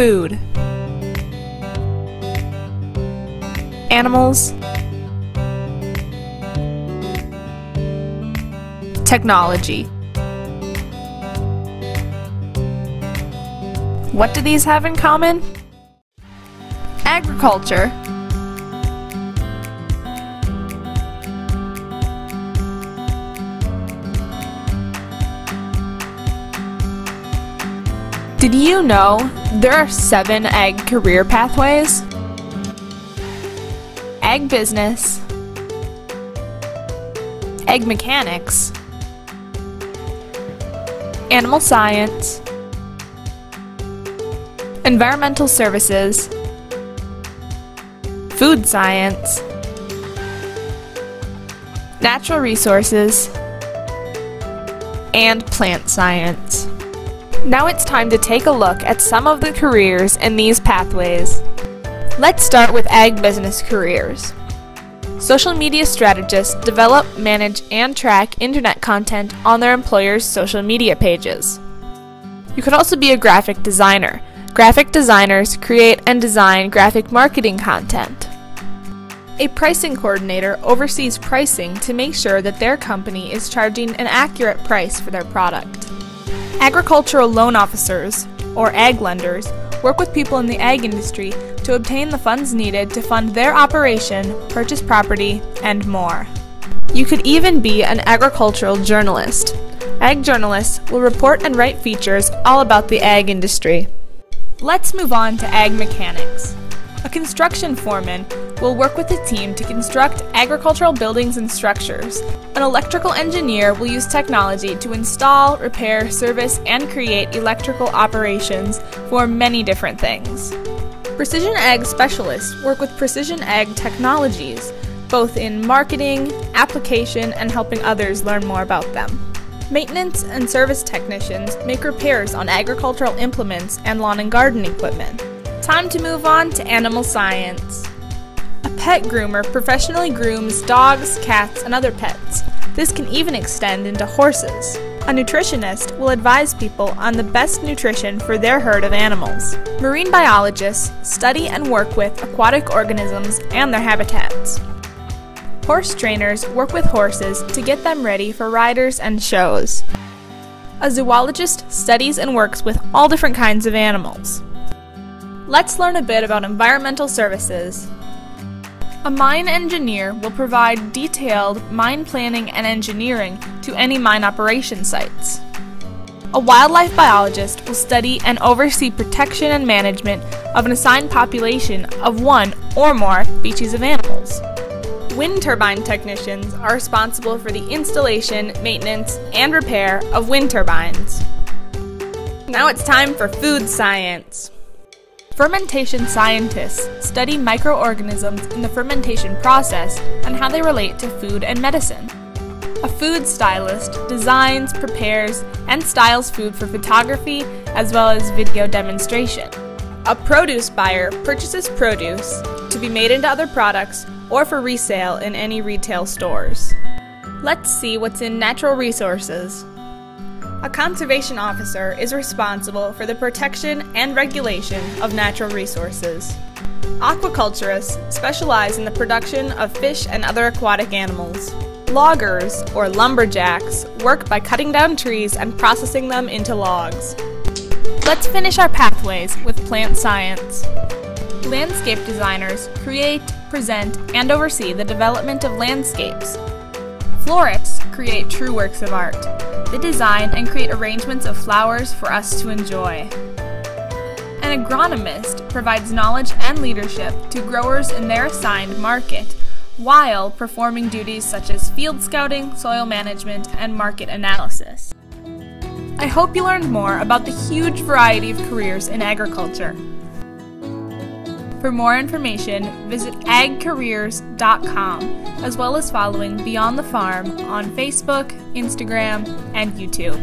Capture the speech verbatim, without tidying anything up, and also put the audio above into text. food, animals, technology. What do these have in common? Agriculture, Did you know there are seven ag career pathways? Ag business, ag mechanics, animal science, environmental services, food science, natural resources, and plant science. Now it's time to take a look at some of the careers in these pathways. Let's start with ag business careers. Social media strategists develop, manage, and track internet content on their employer's social media pages. You could also be a graphic designer. Graphic designers create and design graphic marketing content. A pricing coordinator oversees pricing to make sure that their company is charging an accurate price for their product. Agricultural loan officers, or ag lenders, work with people in the ag industry to obtain the funds needed to fund their operation, purchase property, and more. You could even be an agricultural journalist. Ag journalists will report and write features all about the ag industry. Let's move on to ag mechanics. A construction foreman will work with a team to construct agricultural buildings and structures. An electrical engineer will use technology to install, repair, service, and create electrical operations for many different things. Precision Ag specialists work with Precision Ag technologies, both in marketing, application, and helping others learn more about them. Maintenance and service technicians make repairs on agricultural implements and lawn and garden equipment. Time to move on to animal science. A pet groomer professionally grooms dogs, cats, and other pets. This can even extend into horses. A nutritionist will advise people on the best nutrition for their herd of animals. Marine biologists study and work with aquatic organisms and their habitats. Horse trainers work with horses to get them ready for riders and shows. A zoologist studies and works with all different kinds of animals. Let's learn a bit about environmental services. A mine engineer will provide detailed mine planning and engineering to any mine operation sites. A wildlife biologist will study and oversee protection and management of an assigned population of one or more species of animals. Wind turbine technicians are responsible for the installation, maintenance, and repair of wind turbines. Now it's time for food science. Fermentation scientists study microorganisms in the fermentation process and how they relate to food and medicine. A food stylist designs, prepares, and styles food for photography as well as video demonstration. A produce buyer purchases produce to be made into other products or for resale in any retail stores. Let's see what's in natural resources. A conservation officer is responsible for the protection and regulation of natural resources. Aquaculturists specialize in the production of fish and other aquatic animals. Loggers, or lumberjacks, work by cutting down trees and processing them into logs. Let's finish our pathways with plant science. Landscape designers create, present, and oversee the development of landscapes. Florists create true works of art. They design and create arrangements of flowers for us to enjoy. An agronomist provides knowledge and leadership to growers in their assigned market while performing duties such as field scouting, soil management, and market analysis. I hope you learned more about the huge variety of careers in agriculture. For more information, visit Ag Careers dot com, as well as following Beyond the Farm on Facebook, Instagram, and YouTube.